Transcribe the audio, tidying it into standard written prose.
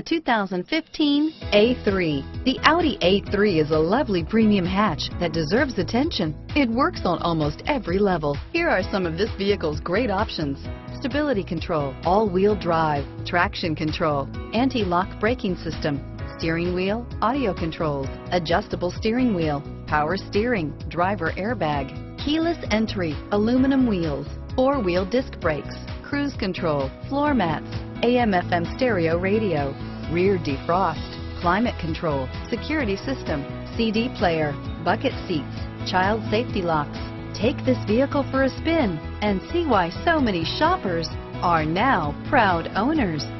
The 2015 A3. The Audi A3 is a lovely premium hatch that deserves attention. It works on almost every level. Here are some of this vehicle's great options: stability control, all-wheel drive, traction control, anti-lock braking system, steering wheel audio controls, adjustable steering wheel, power steering, driver airbag, keyless entry, aluminum wheels, four-wheel disc brakes, cruise control, floor mats, AM/FM stereo radio, rear defrost, climate control, security system, CD player, bucket seats, child safety locks. Take this vehicle for a spin and see why so many shoppers are now proud owners.